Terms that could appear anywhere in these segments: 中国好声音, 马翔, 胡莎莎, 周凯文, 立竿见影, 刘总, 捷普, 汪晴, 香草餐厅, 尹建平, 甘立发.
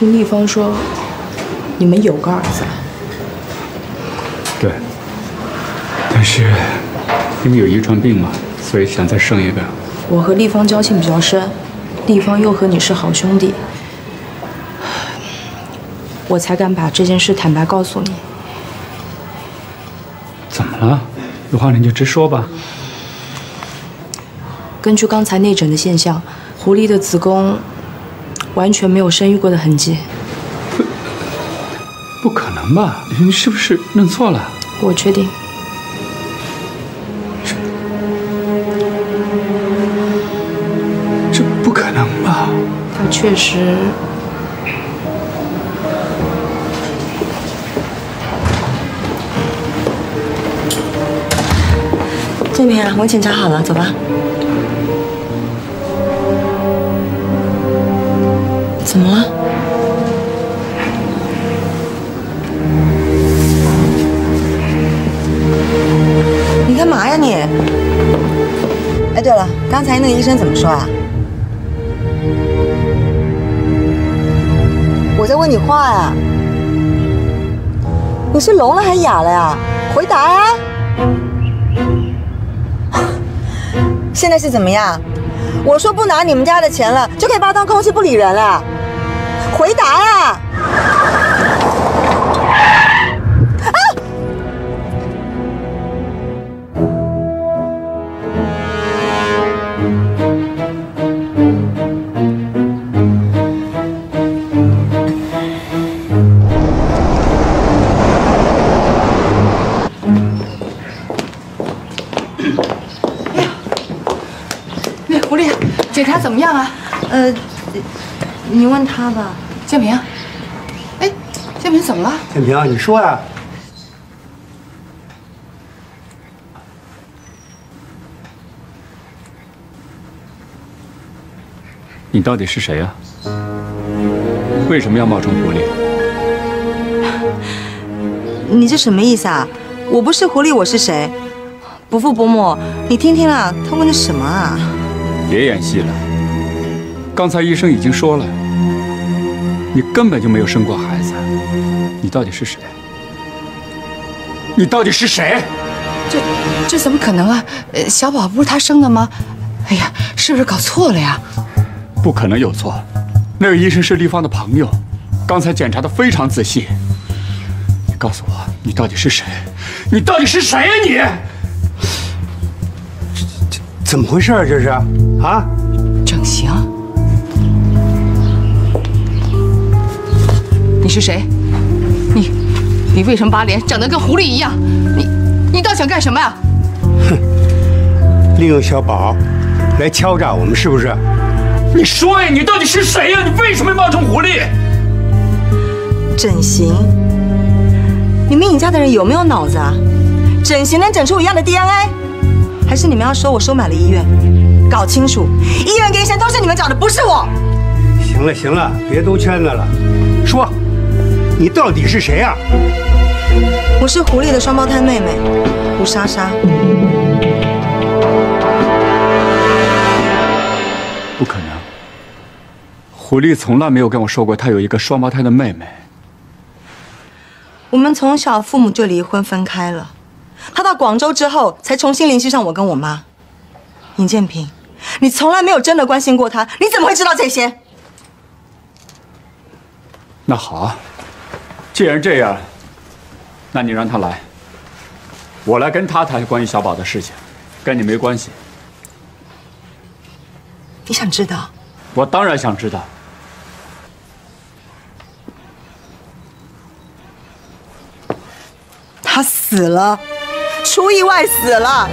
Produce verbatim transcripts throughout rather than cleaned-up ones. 听丽芳说，你们有个儿子。对，但是因为有遗传病嘛，所以想再生一个。我和丽芳交情比较深，丽芳又和你是好兄弟，我才敢把这件事坦白告诉你。怎么了？有话你就直说吧。根据刚才内诊的现象，狐狸的子宫完全没有生育过的痕迹。不，不可能吧？你是不是弄错了？我确定。这这不可能吧？它确实。 这边我检查好了，走吧。怎么了？你干嘛呀你？哎，对了，刚才那个医生怎么说啊？我在问你话呀。你是聋了还是哑了呀？回答呀！ 现在是怎么样？我说不拿你们家的钱了，就可以把我当空气不理人了？回答啊！啊！检查怎么样啊？呃，你问他吧。建平，哎，建平怎么了？建平，你说呀、啊。你到底是谁呀、啊？为什么要冒充狐狸？你这什么意思啊？我不是狐狸，我是谁？伯父伯母，你听听啊，他问的什么啊？ 别演戏了，刚才医生已经说了，你根本就没有生过孩子，你到底是谁？你到底是谁？这这怎么可能啊？小宝不是他生的吗？哎呀，是不是搞错了呀？不可能有错，那个医生是丽芳的朋友，刚才检查的非常仔细。你告诉我，你到底是谁？你到底是谁呀、啊、你？ 怎么回事啊？这是啊，整形？你是谁？你，你为什么把脸长得跟狐狸一样？你，你倒想干什么呀？哼，利用小宝来敲诈我们是不是？你说呀，你到底是谁呀？你为什么冒充狐狸？整形？你们尹家的人有没有脑子啊？整形能整出一样的 D N A？ 还是你们要收我收买了医院，搞清楚，医院跟医生都是你们找的，不是我。行了行了，别兜圈子了，说，你到底是谁啊？我是狐狸的双胞胎妹妹，胡莎莎。不可能，狐狸从来没有跟我说过她有一个双胞胎的妹妹。我们从小父母就离婚分开了。 他到广州之后，才重新联系上我跟我妈。尹建平，你从来没有真的关心过他，你怎么会知道这些？那好啊，既然这样，那你让他来，我来跟他谈关于小宝的事情，跟你没关系。你想知道？我当然想知道。他死了。 出意外死了，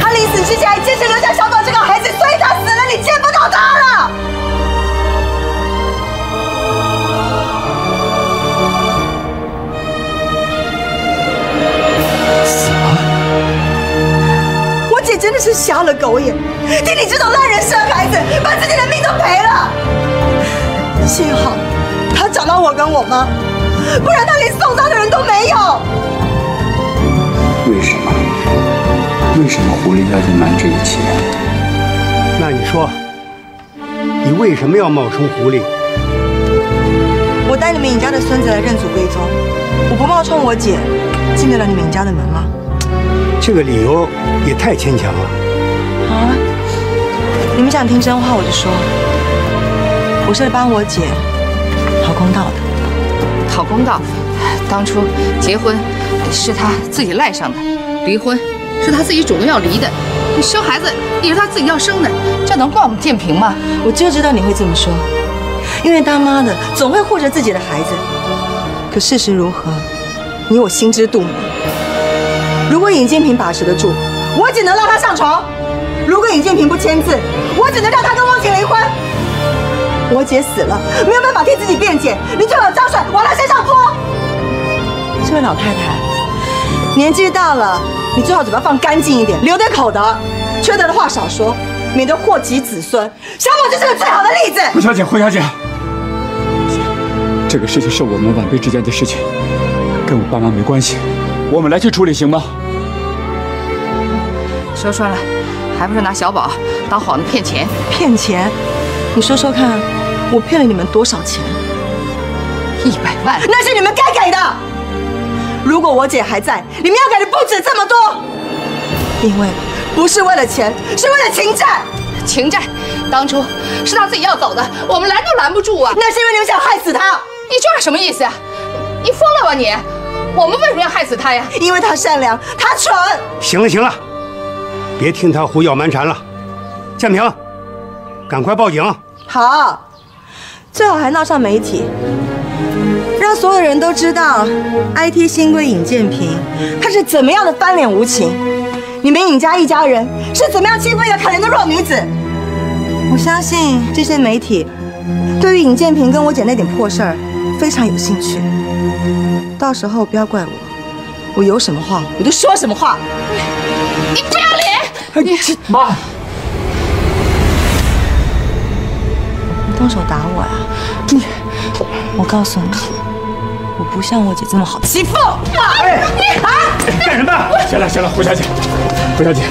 他临死之前还坚持留下小宝这个孩子，所以他死了，你见不到他了。死了！我姐真的是瞎了狗眼，听你这种烂人生孩子，把自己的命都赔了。幸好他找到我跟我妈，不然他连送葬的人都没有。 为什么？为什么狐狸要隐瞒这一切？那你说，你为什么要冒充狐狸？明你家的孙子来认祖归宗，我不冒充我姐，进得了你们家的门吗？这个理由也太牵强了。啊！你们想听真话，我就说，我是来帮我姐讨公道的。讨公道？当初结婚是他自己赖上的，离婚是他自己主动要离的。 你生孩子也是他自己要生的，这能怪我们建平吗？我就知道你会这么说，因为当妈的总会护着自己的孩子。可事实如何，你我心知肚明。如果尹建平把持得住，我只能让他上床；如果尹建平不签字，我只能让他跟汪晴离婚。我姐死了，没有办法替自己辩解，你就有脏水往她身上泼。这位老太太，年纪大了。 你最好嘴巴放干净一点，留点口德，缺德的话少说，免得祸及子孙。小宝就是个最好的例子。胡小姐，胡小姐，这个事情是我们晚辈之间的事情，跟我爸妈没关系，我们来去处理，行吗？说穿了，还不是拿小宝当幌子骗钱？骗钱？你说说看，我骗了你们多少钱？一百万？那是你们该给的。 如果我姐还在，你们要给的不止这么多，因为不是为了钱，是为了情债。情债，当初是他自己要走的，我们拦都拦不住啊。那是因为你们想害死他。你这是什么意思啊？你疯了吧你？我们为什么要害死他呀？因为他善良，他蠢。行了行了，别听他胡搅蛮缠了。建平，赶快报警。好，最好还闹上媒体。 让所有人都知道 ，I T 新贵尹建平他是怎么样的翻脸无情，你们尹家一家人是怎么样欺负一个可怜的弱女子。我相信这些媒体对于尹建平跟我姐那点破事儿非常有兴趣，到时候不要怪我，我有什么话我就说什么话。你不要脸！你妈！你动手打我呀、啊！你，我告诉你。 我不像我姐这么好欺负。哎，你啊，干什么？行了行了，胡小姐，胡小姐，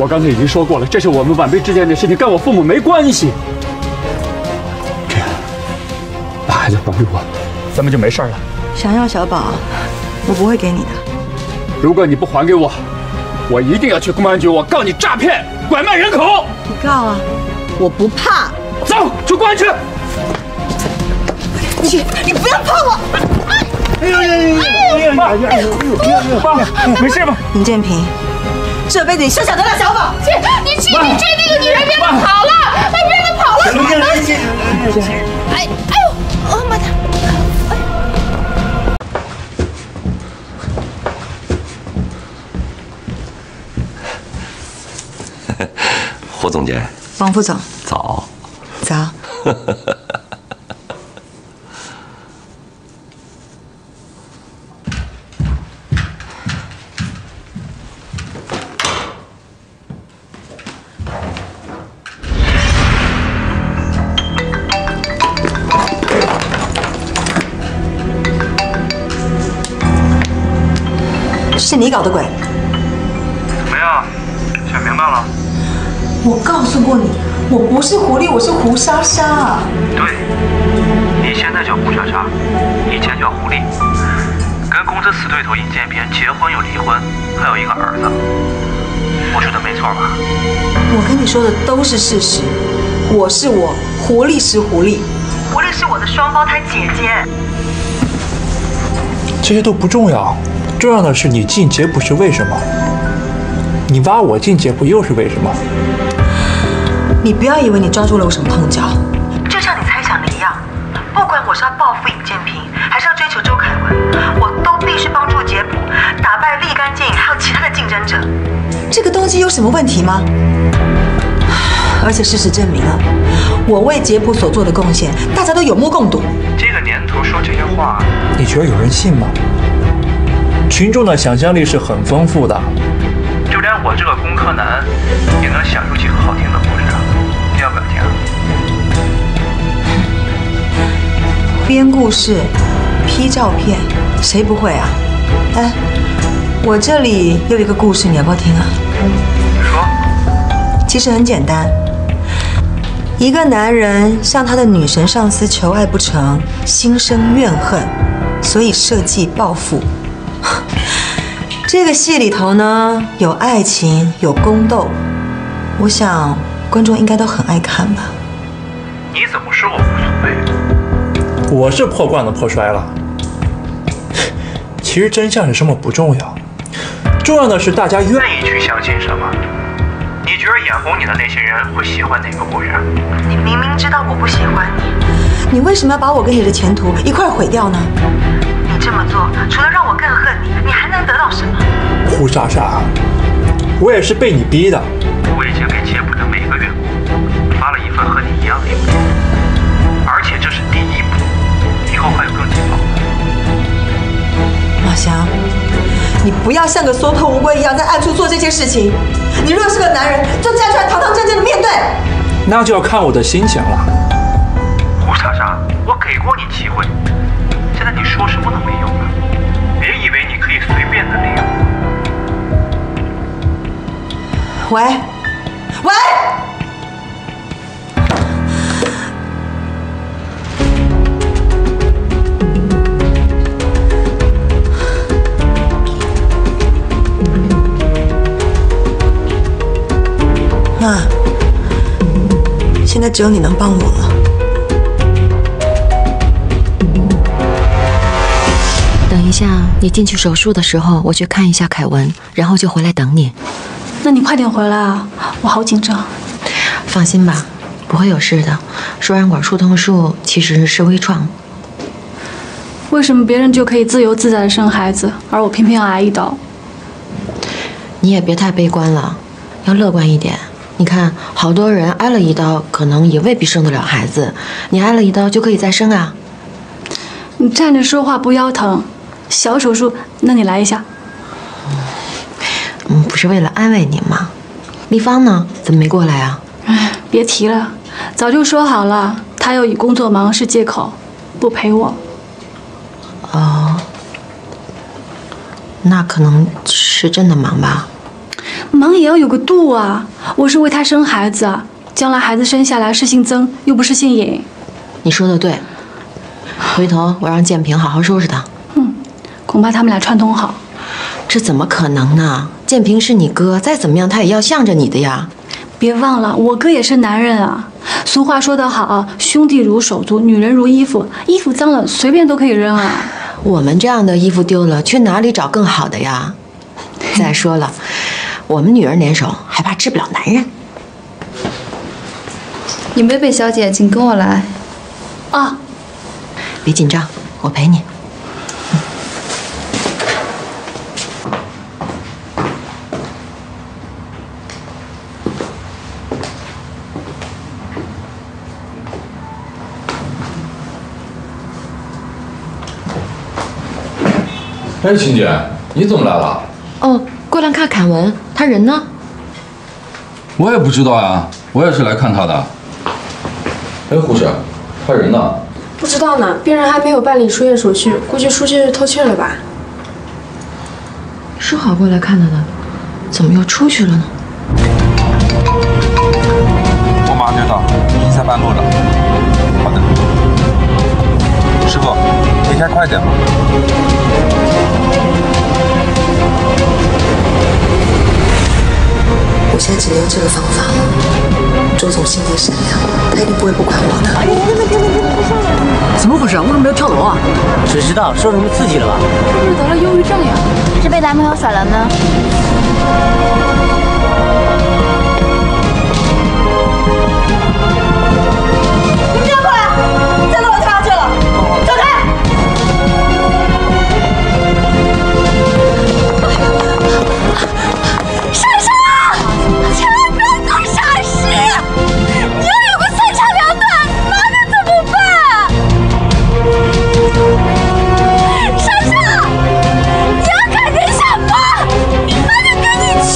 我刚才已经说过了，这是我们晚辈之间的事情，跟我父母没关系。这样，把孩子还给我，咱们就没事了。想要小宝，我不会给你的。如果你不还给我，我一定要去公安局，我告你诈骗、拐卖人口。你告啊，我不怕。走，去公安局。 你你不要碰我！哎呦哎呦！妈！哎呦妈！没事吧？尹建平，这辈子你休想得到小宝！去，你去，你追那个女人，别再跑了！哎，别再跑了！哎哎呦！我妈的！哎，胡总监，王副总，早，早。 是你搞的鬼！怎么样，想明白了？我告诉过你，我不是狐狸，我是胡莎莎。对，你现在叫胡莎莎，以前叫狐狸。跟公司死对头尹建平结婚又离婚，还有一个儿子。我说的没错吧？我跟你说的都是事实。我是我，狐狸是狐狸，狐狸是我的双胞胎姐姐。这些都不重要。 重要的是你进捷普是为什么？你挖我进捷普又是为什么？你不要以为你抓住了我什么痛脚，就像你猜想的一样，不管我是要报复尹建平，还是要追求周凯文，我都必须帮助捷普打败立竿见影还有其他的竞争者。这个动机有什么问题吗？而且事实证明了，我为捷普所做的贡献，大家都有目共睹。这个年头说这些话，你觉得有人信吗？ 群众的想象力是很丰富的，就连我这个工科男也能想出几个好听的故事，你要不要听？编故事、P照片，谁不会啊？哎，我这里有一个故事，你要不要听啊？你说。其实很简单，一个男人向他的女神上司求爱不成，心生怨恨，所以设计报复。这个戏里头呢，有爱情，有宫斗，我想观众应该都很爱看吧。你怎么说我无所谓？我是破罐子破摔了。其实真相是什么不重要，重要的是大家愿意去相信什么。你觉得眼红你的那些人会喜欢哪个雇员？你明明知道我不喜欢你，你为什么要把我跟你的前途一块毁掉呢？ 这么做，除了让我更恨你，你还能得到什么？胡莎莎，我也是被你逼的。我已经给杰普的每个员工发了一份和你一样的邮件，而且这是第一步，以后还有更劲爆的。马翔，你不要像个缩头乌龟一样在暗处做这些事情。你若是个男人，就站出来堂堂正正的面对。那就要看我的心情了。胡莎莎，我给过你机会。 现在你说什么都没用了，别以为你可以随便的利用。喂，喂，妈，现在只有你能帮我了。 等一下，你进去手术的时候，我去看一下凯文，然后就回来等你。那你快点回来啊，我好紧张。放心吧，不会有事的。输卵管疏通术其实是微创。为什么别人就可以自由自在的生孩子，而我偏偏要挨一刀？你也别太悲观了，要乐观一点。你看，好多人挨了一刀，可能也未必生得了孩子。你挨了一刀就可以再生啊。你站着说话不腰疼。 小手术，那你来一下。嗯，不是为了安慰你吗？立芳呢？怎么没过来啊？哎，别提了，早就说好了，他又以工作忙是借口，不陪我。哦，那可能是真的忙吧。忙也要有个度啊！我是为他生孩子啊，将来孩子生下来是姓曾，又不是姓尹。你说的对，回头我让建平好好收拾他。 恐怕他们俩串通好，这怎么可能呢？建平是你哥，再怎么样他也要向着你的呀。别忘了，我哥也是男人啊。俗话说得好，兄弟如手足，女人如衣服，衣服脏了随便都可以扔啊。我们这样的衣服丢了，去哪里找更好的呀？再说了，我们女人联手，还怕吃不了男人？尹贝贝小姐，请跟我来。啊，别紧张，我陪你。 哎，秦姐，你怎么来了？哦，过来看凯文，他人呢？我也不知道呀，我也是来看他的。哎，护士，他人呢？不知道呢，病人还没有办理出院手续，估计出去偷窃了吧。说好过来看他的，怎么又出去了呢？我马上就到，已经在半路了。好的，师傅，你开快点吧。 我现在只能用这个方法了。周总心地善良，他一定不会不管我的。哎，别别别别别！怎么回事啊？为什么要跳楼啊？谁知道受什么刺激了吧？是不是得了忧郁症呀？是被男朋友甩了呢？你们站过来！再弄我跳下去了！走开！上上！ 千万不要做傻事！你要有个三长两短，妈的怎么办？莎莎，你要赶紧下班，妈的跟你去。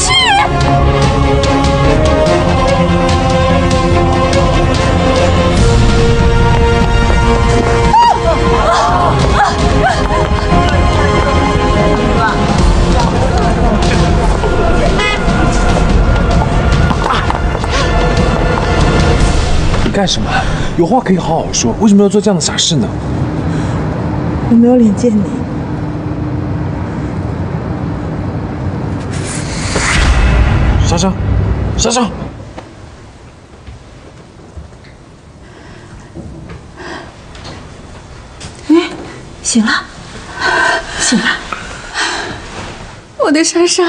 干什么？有话可以好好说，为什么要做这样的傻事呢？我没有脸见你。莎莎，莎莎，哎，醒了，醒了，我的莎莎，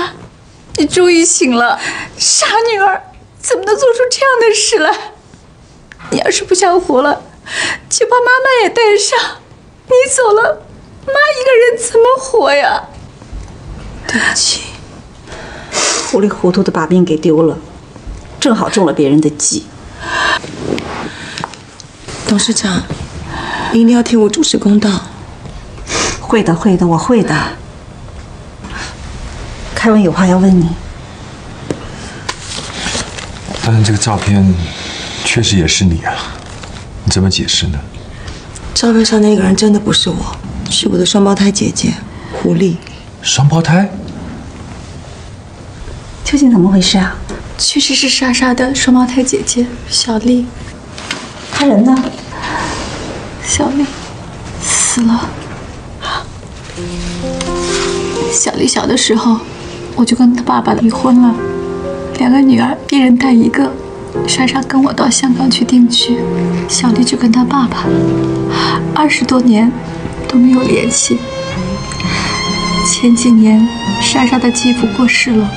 你终于醒了，傻女儿。 怎么能做出这样的事来？你要是不想活了，就把妈妈也带上。你走了，妈一个人怎么活呀？对不起，糊里糊涂的把命给丢了，正好中了别人的计。董事长，你一定要替我主持公道。会的，会的，我会的。开文有话要问你。 但是这个照片确实也是你啊，你怎么解释呢？照片上那个人真的不是我，是我的双胞胎姐姐狐狸。双胞胎？究竟怎么回事啊？确实是莎莎的双胞胎姐姐小丽。她人呢？小丽死了。小丽小的时候，我就跟她爸爸离婚了。 两个女儿，一人带一个。莎莎跟我到香港去定居，小丽就跟她爸爸，二十多年都没有联系。前几年，莎莎的继父过世了，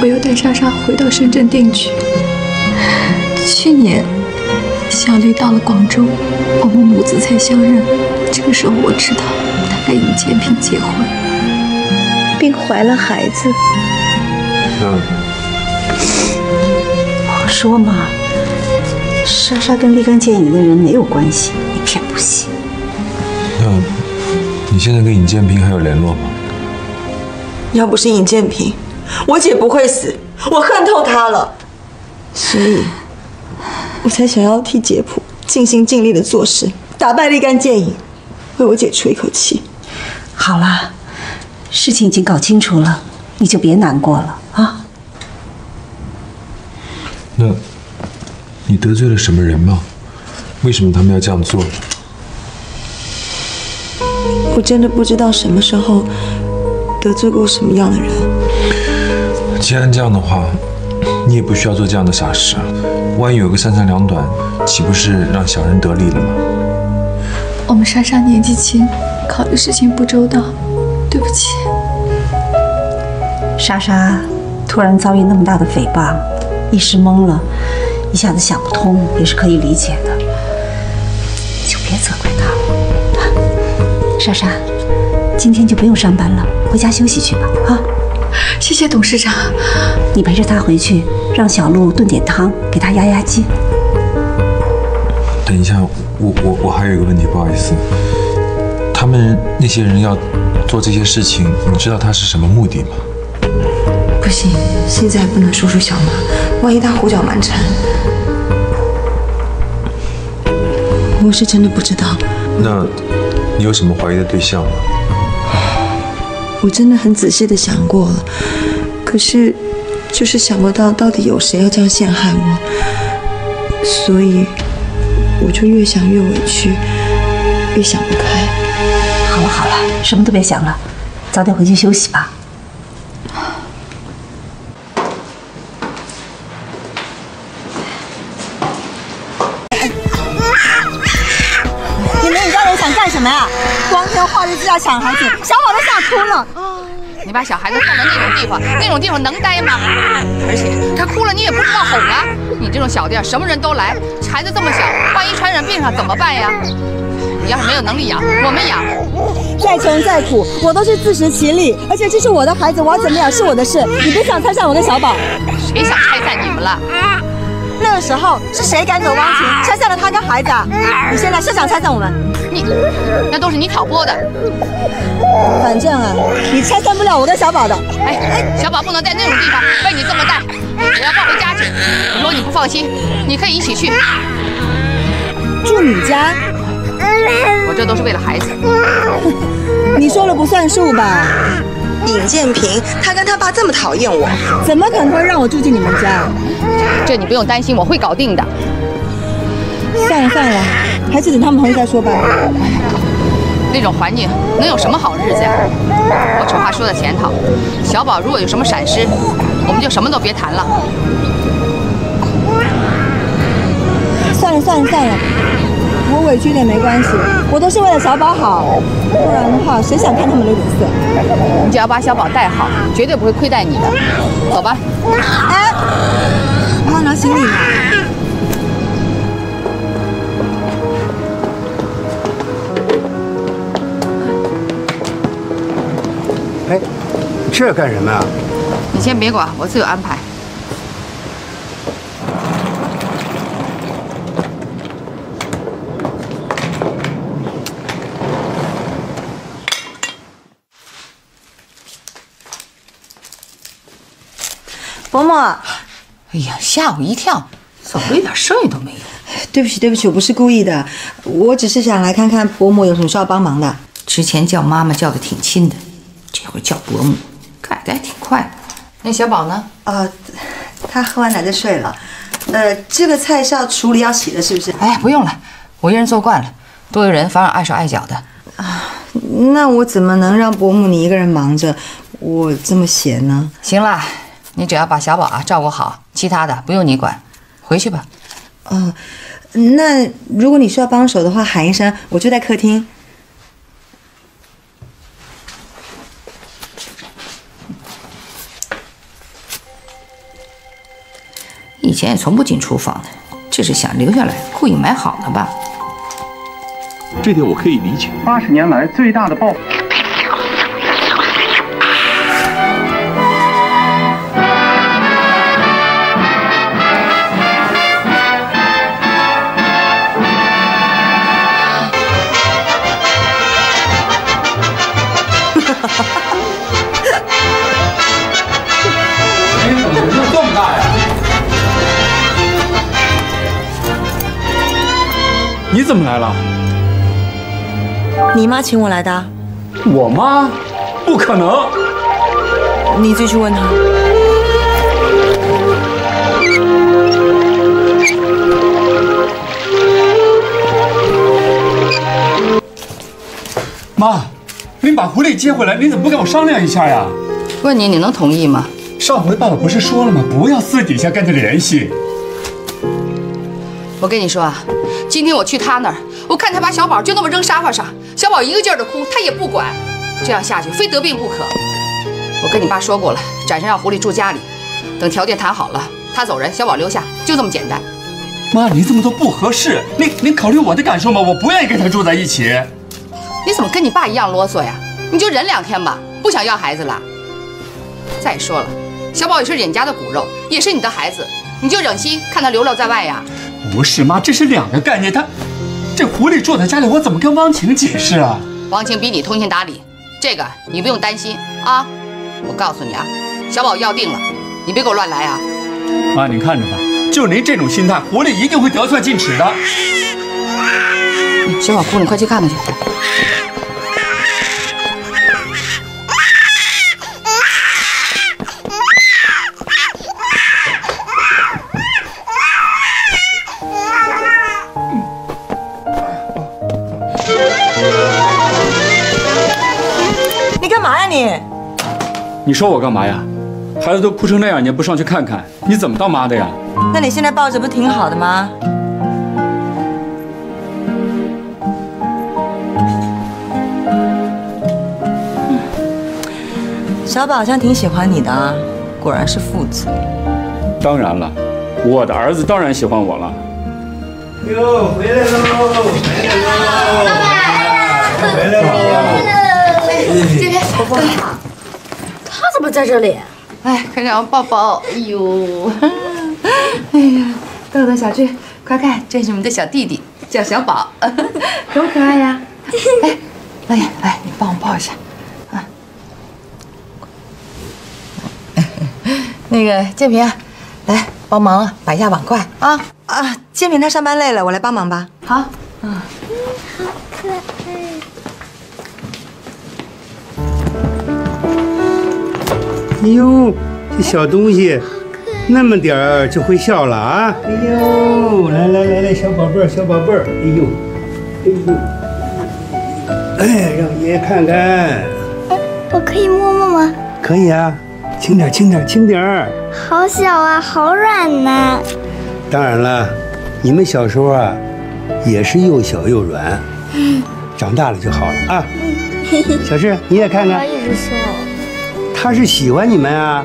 我又带莎莎回到深圳定居。去年，小丽到了广州，我们母子才相认。这个时候我知道，她该与建平结婚，并怀了孩子。嗯。 我说嘛，莎莎跟立竿见影的人没有关系，你骗不信。那，你现在跟尹建平还有联络吗？要不是尹建平，我姐不会死，我恨透她了。所以，我才想要替杰普尽心尽力的做事，打败立竿见影，为我姐出一口气。好啦，事情已经搞清楚了，你就别难过了啊。 那，你得罪了什么人吗？为什么他们要这样做？我真的不知道什么时候得罪过什么样的人。既然这样的话，你也不需要做这样的傻事啊！万一有个三长两短，岂不是让小人得利了吗？我们莎莎年纪轻，考虑事情不周到，对不起。莎莎突然遭遇那么大的诽谤。 一时懵了，一下子想不通，也是可以理解的，就别责怪他了。莎莎，今天就不用上班了，回家休息去吧。啊，谢谢董事长。你陪着他回去，让小鹿炖点汤给他压压惊。等一下，我我我还有一个问题，不好意思，他们那些人要做这些事情，你知道他是什么目的吗？ 不行，现在不能说出小马，万一他胡搅蛮缠。我是真的不知道。那，你有什么怀疑的对象吗？我真的很仔细的想过了，可是，就是想不到到底有谁要这样陷害我，所以，我就越想越委屈，越想不开。好了好了，什么都别想了，早点回去休息吧。 要抢孩子，小宝都吓哭了。你把小孩子放到那种地方，那种地方能待吗？而且他哭了，你也不知道哄啊。你这种小店什么人都来，孩子这么小，万一传染病上怎么办呀？你要是没有能力养，我们养。再穷再苦，我都是自食其力。而且这是我的孩子，我要怎么养是我的事，你别想拆散我跟小宝。谁想拆散你们了？那个时候是谁赶走汪晴，拆散了他跟孩子？你现在是想拆散我们？ 你那都是你挑拨的，反正啊，你拆散不了我跟小宝的。哎哎，小宝不能在那种地方被你这么带，我要抱回家去。如果你不放心，你可以一起去住你家。我这都是为了孩子，你说了不算数吧？尹建平他跟他爸这么讨厌我，怎么可能会让我住进你们家？这你不用担心，我会搞定的。算了算了，还是等他们回去再说吧。那种环境能有什么好日子呀？我丑话说在前头，小宝如果有什么闪失，我们就什么都别谈了。算了算了算了，我委屈点没关系，我都是为了小宝好，不然的话谁想看他们流脸色？你只要把小宝带好，绝对不会亏待你的。走吧。哎，我要拿行李呢。 哎，这是干什么呀？你先别管，我自有安排。伯母，哎呀，吓我一跳，怎么一点声音都没有？对不起，对不起，我不是故意的，我只是想来看看伯母有什么需要帮忙的。之前叫妈妈叫的挺亲的。 这会叫伯母，改的还挺快的。那小宝呢？呃，他喝完奶就睡了。呃，这个菜是要处理要洗的，是不是？哎，不用了，我一人做惯了，多有人反而碍手碍脚的。啊，那我怎么能让伯母你一个人忙着，我这么闲呢？行了，你只要把小宝啊照顾好，其他的不用你管，回去吧。哦、呃，那如果你需要帮手的话，喊一声，我就在客厅。 以前也从不进厨房的，这是想留下来，故意买好的吧？这点我可以理解。八十年来最大的爆发。哎，怎么就这么大呀？ 你怎么来了？你妈请我来的。我妈？不可能！你自己去问她。妈，您把狐狸接回来，你怎么不跟我商量一下呀？问你，你能同意吗？上回爸爸不是说了吗？不要私底下跟他联系。 我跟你说啊，今天我去他那儿，我看他把小宝就那么扔沙发上，小宝一个劲儿的哭，他也不管。这样下去，非得病不可。我跟你爸说过了，暂时让狐狸住家里，等条件谈好了，他走人，小宝留下，就这么简单。妈，你这么做不合适，你你考虑我的感受吗？我不愿意跟他住在一起。你怎么跟你爸一样啰嗦呀？你就忍两天吧，不想要孩子了。再说了，小宝也是人家的骨肉，也是你的孩子，你就忍心看他流落在外呀？ 不是妈，这是两个概念。他这狐狸住在家里，我怎么跟汪晴解释啊？汪晴比你通情达理，这个你不用担心啊。我告诉你啊，小宝要定了，你别给我乱来啊！妈，您看着吧，就您这种心态，狐狸一定会得寸进尺的。小宝哭了，你快去看看去。 你说我干嘛呀？孩子都哭成那样，你也不上去看看，你怎么当妈的呀？那你现在抱着不挺好的吗？小宝好像挺喜欢你的啊，果然是父子。当然了，我的儿子当然喜欢我了。哟，回来喽！回来喽！爸爸，回来喽！这边，伯伯好。 怎么在这里？哎，快让我抱抱！哎呦，哎呀，豆豆、小俊，快看，这是我们的小弟弟，叫小宝，多可爱呀！哎，老爷，来，你帮我抱一下啊。那个建平，来帮忙啊，摆下碗筷啊啊！建平他上班累了，我来帮忙吧。好，啊，嗯，好可爱。 哎呦，这小东西，好可那么点儿就会笑了啊！哎呦，来来来来，小宝贝儿，小宝贝儿，哎呦，哎呦，哎，让爷爷看看。哎，我可以摸摸吗？可以啊，轻点，轻点，轻点儿。好小啊，好软呐。当然了，你们小时候啊，也是又小又软，长大了就好了啊。小智，你也看看。他一直笑。他是喜欢你们啊，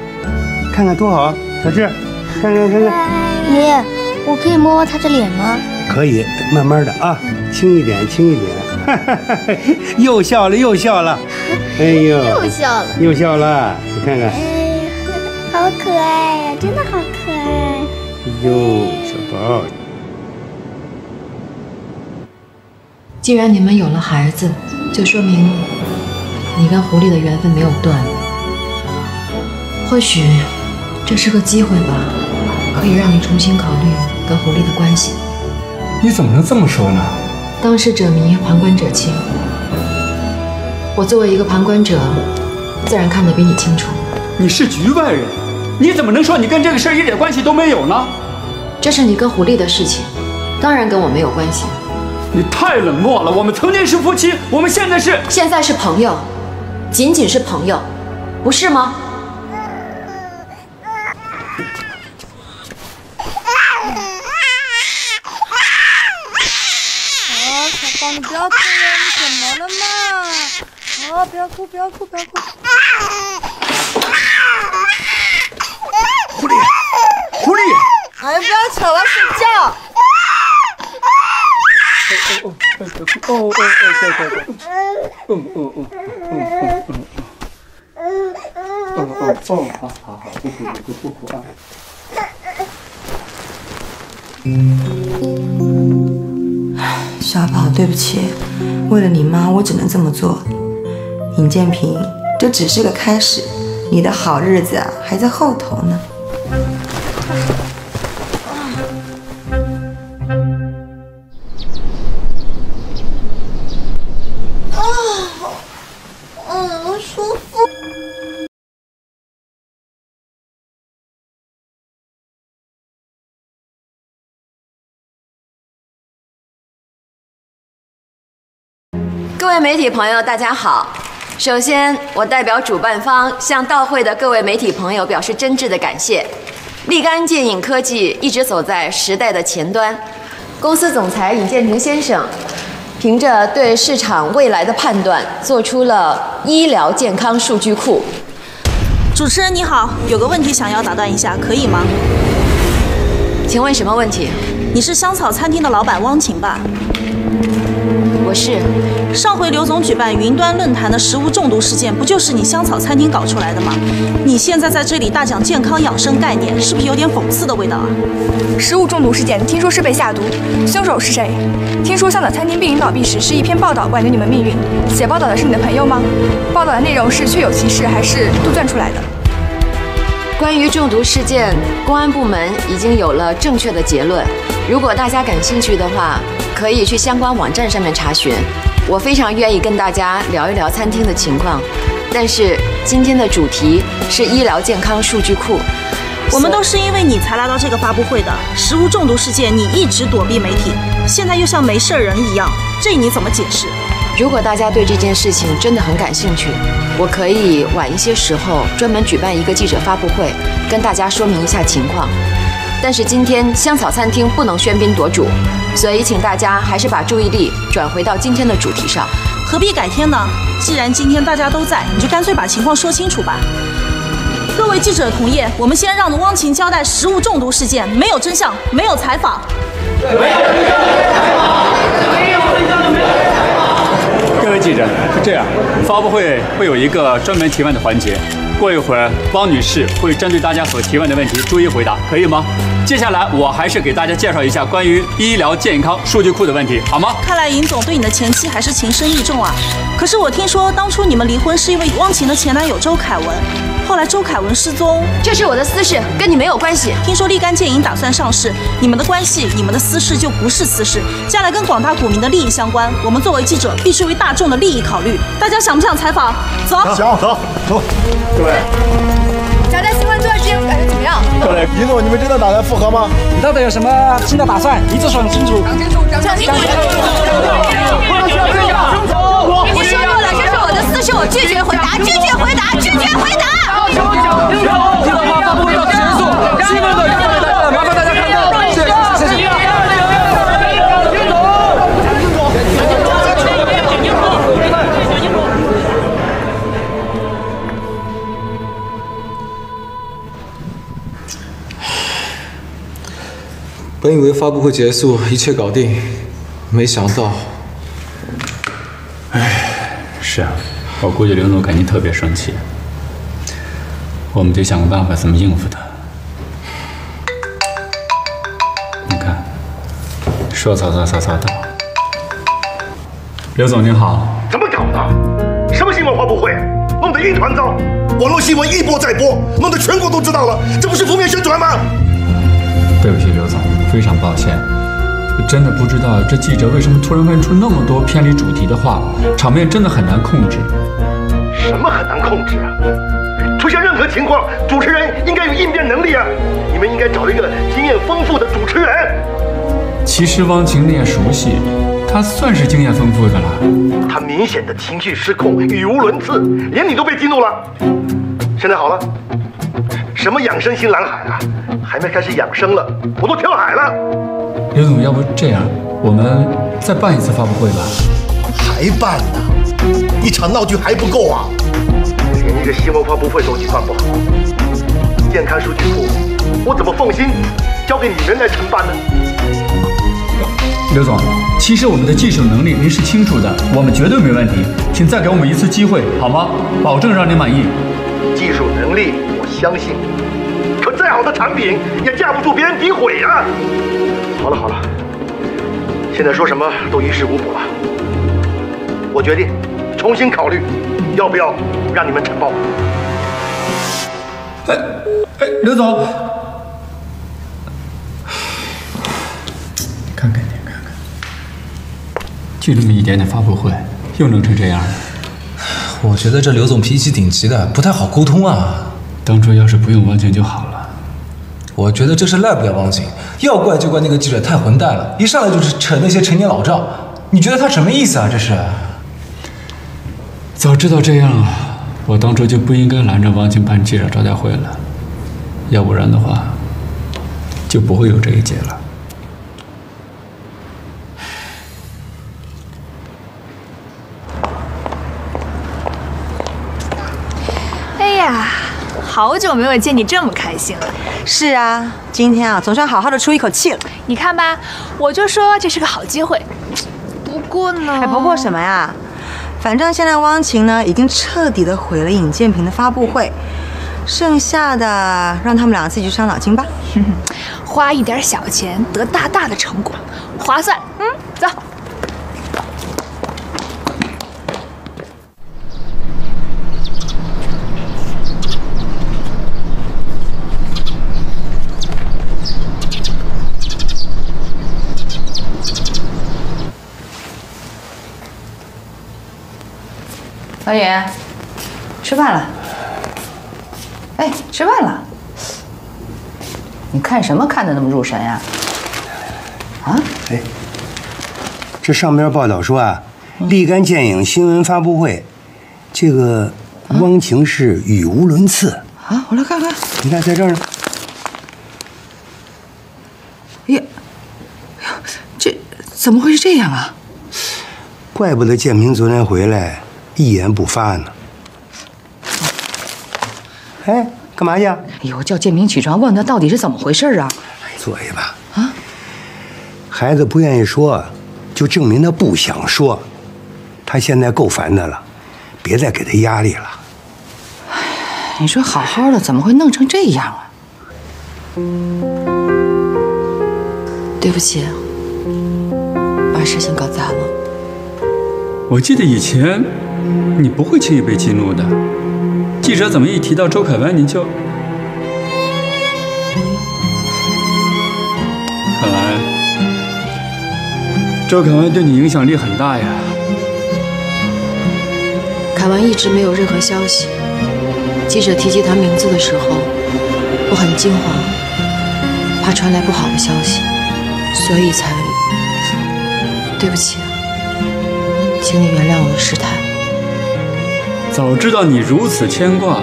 看看多好。 小智，看看看看，爷爷，我可以摸摸他的脸吗？可以，慢慢的啊，轻一点，轻一点。又笑了，又笑了，哎呦，又笑了，又笑了，你看看，哎，好可爱呀，真的好可爱。哎呦，小宝，既然你们有了孩子，就说明你跟狐狸的缘分没有断，或许。 这是个机会吧，可以让你重新考虑跟狐狸的关系。你怎么能这么说呢？当事者迷，旁观者清。我作为一个旁观者，自然看得比你清楚。你是局外人，你怎么能说你跟这个事儿一点关系都没有呢？这是你跟狐狸的事情，当然跟我没有关系。你太冷漠了，我们曾经是夫妻，我们现在是……现在是朋友，仅仅是朋友，不是吗？ 你不要哭呀！你怎么了嘛？哦，不要哭，不要哭，不要哭！狐狸，狐狸！哎，不要吵了，睡觉。哦哦哦，哦哦哦，嗯嗯嗯嗯嗯嗯，哦哦哦，好好好，不哭不哭不哭啊！小宝，对不起，为了你妈，我只能这么做。尹建平，这只是个开始，你的好日子啊还在后头呢。啊，嗯，舒服。各位媒体朋友，大家好！首先，我代表主办方向到会的各位媒体朋友表示真挚的感谢。立竿见影科技一直走在时代的前端，公司总裁尹建平先生凭着对市场未来的判断，做出了医疗健康数据库。主持人你好，有个问题想要打断一下，可以吗？请问什么问题？你是香草餐厅的老板汪晴吧？ 我是。上回刘总举办云端论坛的食物中毒事件，不就是你香草餐厅搞出来的吗？你现在在这里大讲健康养生概念，是不是有点讽刺的味道啊？食物中毒事件，听说是被下毒，凶手是谁？听说香草餐厅濒临倒闭时是一篇报道挽留你们命运，写报道的是你的朋友吗？报道的内容是确有其事还是杜撰出来的？关于中毒事件，公安部门已经有了正确的结论。如果大家感兴趣的话。 可以去相关网站上面查询，我非常愿意跟大家聊一聊餐厅的情况，但是今天的主题是医疗健康数据库，我们都是因为你才来到这个发布会的。食物中毒事件你一直躲避媒体，现在又像没事人一样，这你怎么解释？如果大家对这件事情真的很感兴趣，我可以晚一些时候专门举办一个记者发布会，跟大家说明一下情况。 但是今天香草餐厅不能喧宾夺主，所以请大家还是把注意力转回到今天的主题上。何必改天呢？既然今天大家都在，你就干脆把情况说清楚吧。各位记者同业，我们先让汪晴交代食物中毒事件，没有真相，没有采访。没有真相，没有采访。没有真相，没有采访。各位记者是这样，发布会会有一个专门提问的环节。 过一会儿，汪女士会针对大家所提问的问题逐一回答，可以吗？接下来我还是给大家介绍一下关于医疗健康数据库的问题，好吗？看来尹总对你的前妻还是情深意重啊。可是我听说当初你们离婚是因为汪晴的前男友周凯文，后来周凯文失踪，这是我的私事，跟你没有关系。听说立竿见影打算上市，你们的关系、你们的私事就不是私事，将来跟广大股民的利益相关。我们作为记者必须为大众的利益考虑。大家想不想采访？走，走，走，走。 对。咱在新欢做这种感觉怎么样？李总，你们真的打算复合吗？你到底有什么新的打算？一直说清楚。讲清楚，讲清楚，讲清楚。你说过了，这是我的私事，我拒绝回答，拒绝回答，拒绝回答。讲清楚，讲清楚。 本以为发布会结束，一切搞定，没想到，哎，是啊，我估计刘总肯定特别生气，我们得想个办法怎么应付他。你看，说曹操，曹操到。刘总您好，怎么搞的？什么新闻发布会，弄得一团糟，网络新闻一波再播，弄得全国都知道了，这不是负面宣传吗？ 对不起，刘总，非常抱歉，真的不知道这记者为什么突然问出那么多偏离主题的话，场面真的很难控制。什么很难控制啊？出现任何情况，主持人应该有应变能力啊！你们应该找一个经验丰富的主持人。其实汪晴你也熟悉，他算是经验丰富的了。他明显的情绪失控，语无伦次，连你都被激怒了。现在好了。 什么养生新蓝海啊！还没开始养生了，我都跳海了。刘总，要不这样，我们再办一次发布会吧？还办呢？一场闹剧还不够啊！连一个新闻发布会都举办不好，健康数据库我怎么放心交给你们来承办呢？刘总，其实我们的技术能力您是清楚的，我们绝对没问题，请再给我们一次机会好吗？保证让您满意。技术能力。 相信，可再好的产品也架不住别人诋毁啊！好了好了，现在说什么都于事无补了。我决定重新考虑，要不要让你们承包。哎哎，刘总，你看看你看看，就这么一点点发布会，又弄成这样了。我觉得这刘总脾气顶急的，不太好沟通啊。 当初要是不用汪晴就好了，我觉得这事赖不了汪晴，要怪就怪那个记者太混蛋了，一上来就是扯那些陈年老账，你觉得他什么意思啊？这是。早知道这样啊，我当初就不应该拦着汪晴办记者招待会了，要不然的话，就不会有这一劫了。哎呀！ 好久没有见你这么开心了。是啊，今天啊，总算好好的出一口气了。你看吧，我就说这是个好机会。不过呢，哎，不过什么呀？反正现在汪晴呢，已经彻底的毁了尹建平的发布会，剩下的让他们俩自己去伤脑筋吧。嗯、花一点小钱得大大的成果，划算。嗯，走。 老尹，吃饭了。哎，吃饭了。你看什么看得那么入神呀？啊？哎，这上边报道说啊，立竿见影新闻发布会，这个汪晴是语无伦次啊！我来看看。你看，在这儿呢。呀，这怎么会是这样啊？怪不得建平昨天回来。 一言不发呢。哎，干嘛去？哎呦，叫建平起床，问他到底是怎么回事啊？作业吧。啊，孩子不愿意说，就证明他不想说。他现在够烦的了，别再给他压力了。哎，你说好好的怎么会弄成这样啊？对不起，把事情搞砸了。我记得以前。 你不会轻易被激怒的。记者怎么一提到周凯湾，你就……看来周凯湾对你影响力很大呀。凯湾一直没有任何消息，记者提及他名字的时候，我很惊慌，怕传来不好的消息，所以才……对不起啊，请你原谅我的失态。早知道你如此牵挂，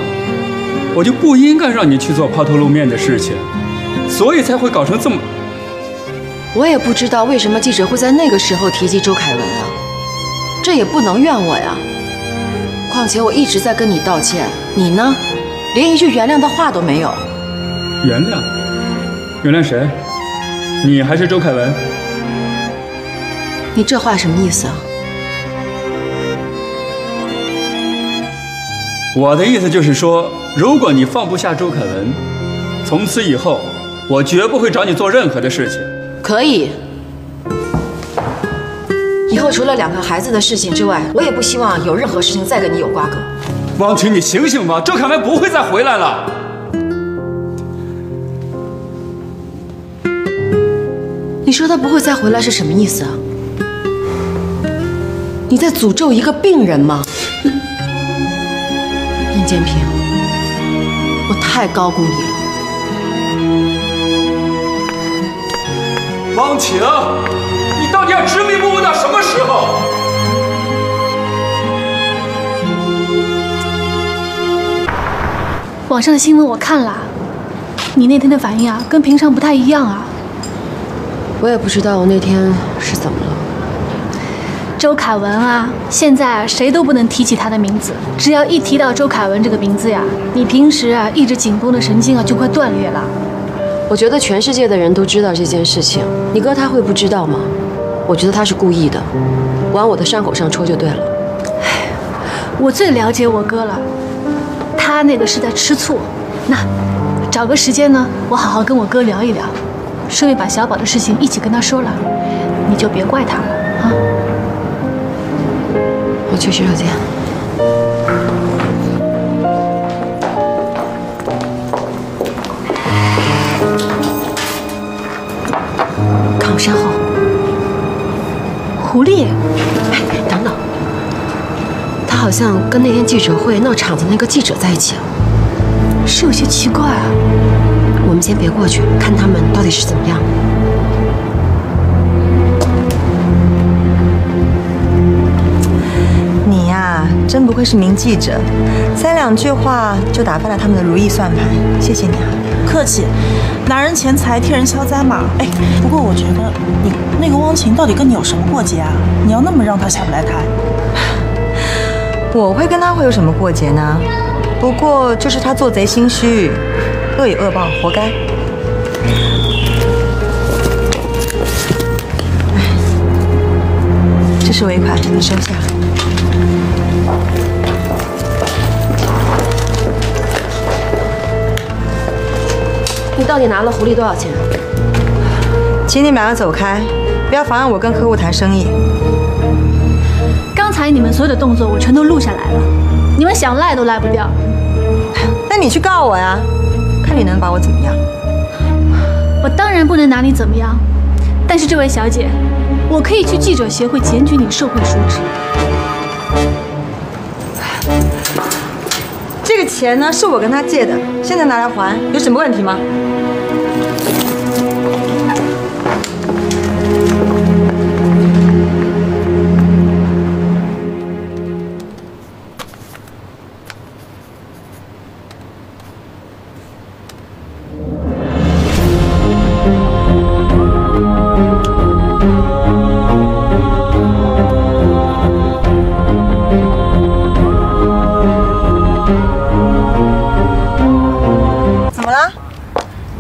我就不应该让你去做抛头露面的事情，所以才会搞成这么……我也不知道为什么记者会在那个时候提及周凯文啊，这也不能怨我呀。 况且我一直在跟你道歉，你呢，连一句原谅的话都没有。原谅？原谅谁？你还是周凯文？你这话什么意思啊？我的意思就是说，如果你放不下周凯文，从此以后，我绝不会找你做任何的事情。可以。 以后除了两个孩子的事情之外，我也不希望有任何事情再跟你有瓜葛。汪婷，你醒醒吧，周凯文不会再回来了。你说他不会再回来是什么意思啊？你在诅咒一个病人吗？尹建平，我太高估你了。汪婷。 到底要执迷不悟到什么时候？网上的新闻我看了，你那天的反应啊，跟平常不太一样啊。我也不知道我那天是怎么了。周凯文啊，现在啊谁都不能提起他的名字，只要一提到周凯文这个名字呀，你平时啊一直紧绷的神经啊就快断裂了。我觉得全世界的人都知道这件事情，你哥他会不知道吗？ 我觉得他是故意的，往我的伤口上戳就对了。哎，我最了解我哥了，他那个是在吃醋。那找个时间呢，我好好跟我哥聊一聊，顺便把小宝的事情一起跟他说了，你就别怪他了啊。我去洗手间。看我身后。 狐狸，哎，等等，他好像跟那天记者会闹场子那个记者在一起了，是有些奇怪啊。我们先别过去，看他们到底是怎么样。你呀、啊，真不愧是名记者，三两句话就打败了他们的如意算盘，谢谢你啊。客气，拿人钱财替人消灾嘛。哎，不过我觉得你。 那个汪晴到底跟你有什么过节啊？你要那么让她下不来台，我会跟她会有什么过节呢？不过就是她做贼心虚，恶有恶报，活该。这是尾款，你收下。你到底拿了狐狸多少钱？请你马上走开。 不要妨碍我跟客户谈生意。刚才你们所有的动作我全都录下来了，你们想赖都赖不掉。那你去告我呀，看你能把我怎么样？我当然不能拿你怎么样，但是这位小姐，我可以去记者协会检举你受贿渎职。这个钱呢是我跟他借的，现在拿来还有什么问题吗？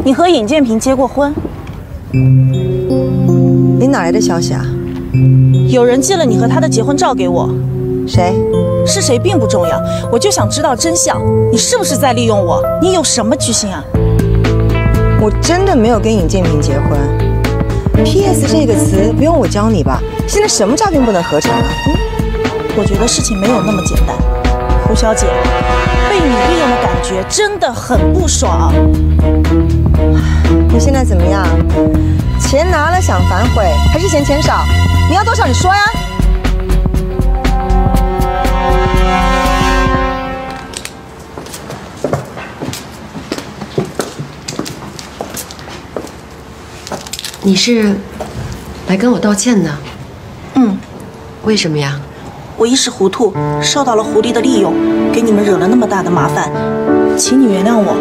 你和尹建平结过婚？你哪来的消息啊？有人寄了你和他的结婚照给我。谁？是谁并不重要，我就想知道真相。你是不是在利用我？你有什么居心啊？我真的没有跟尹建平结婚。P S 这个词不用我教你吧？现在什么诈骗不能合成啊？嗯，我觉得事情没有那么简单。胡小姐，被你利用的感觉真的很不爽。 你现在怎么样？钱拿了想反悔，还是嫌钱少？你要多少你说呀！你是来跟我道歉的？嗯。为什么呀？我一时糊涂，受到了狐狸的利用，给你们惹了那么大的麻烦，请你原谅我。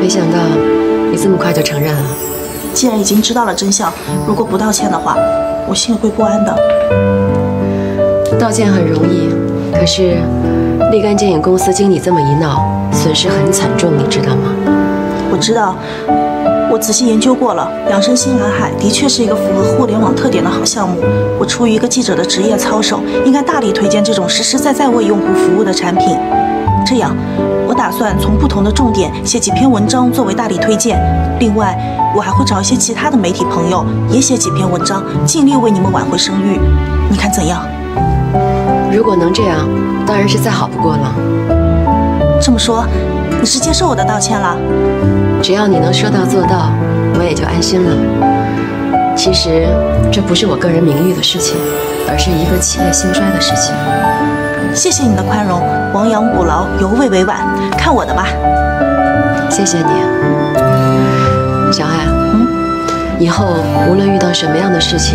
没想到你这么快就承认了。既然已经知道了真相，如果不道歉的话，我心里会不安的。道歉很容易，可是立竿电影公司经你这么一闹，损失很惨重，你知道吗？ 我知道，我仔细研究过了，养生新蓝海的确是一个符合互联网特点的好项目。我出于一个记者的职业操守，应该大力推荐这种实实在在为用户服务的产品。这样，我打算从不同的重点写几篇文章作为大力推荐。另外，我还会找一些其他的媒体朋友也写几篇文章，尽力为你们挽回声誉。你看怎样？如果能这样，当然是再好不过了。这么说，你是接受我的道歉了？ 只要你能说到做到，我也就安心了。其实这不是我个人名誉的事情，而是一个企业兴衰的事情。谢谢你的宽容，亡羊补牢，犹未为晚。看我的吧！谢谢你，小艾。嗯，以后无论遇到什么样的事情，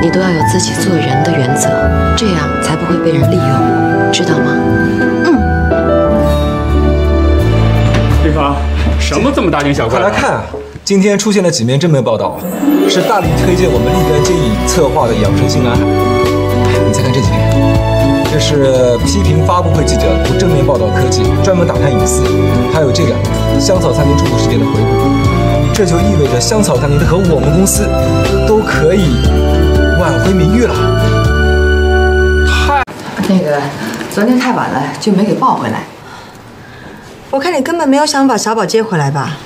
你都要有自己做人的原则，这样才不会被人利用，知道吗？嗯。丽芳。 什么这么大惊小怪？快来看，今天出现了几篇正面报道，是大力推荐我们立竿见影策划的养生新蓝海。你再看这几篇，这是批评发布会记者不正面报道科技，专门打探隐私。还有这个香草餐厅中毒事件的回顾，这就意味着香草餐厅和我们公司都可以挽回名誉了。太那个，昨天太晚了，就没给报回来。 我看你根本没有想把小宝接回来吧？